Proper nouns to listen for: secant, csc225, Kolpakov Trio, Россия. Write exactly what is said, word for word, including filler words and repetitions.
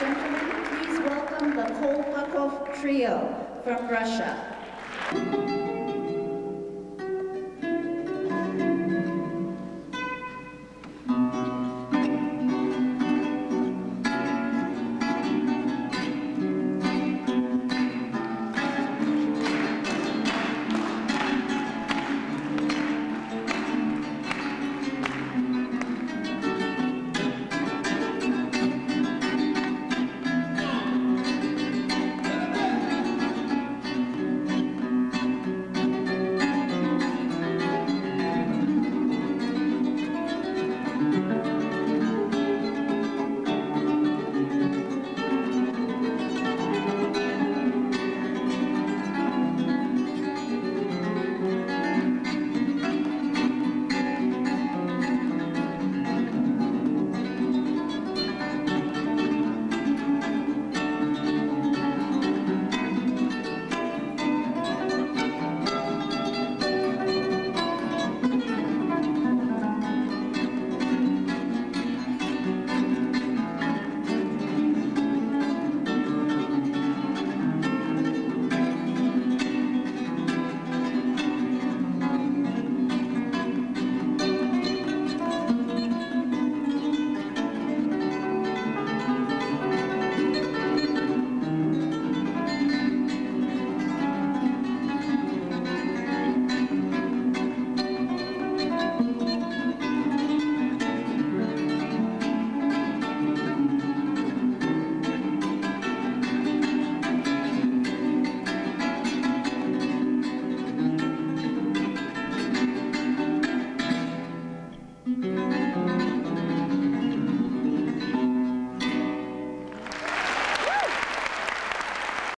and gentlemen, please welcome the Kolpakov Trio from Russia.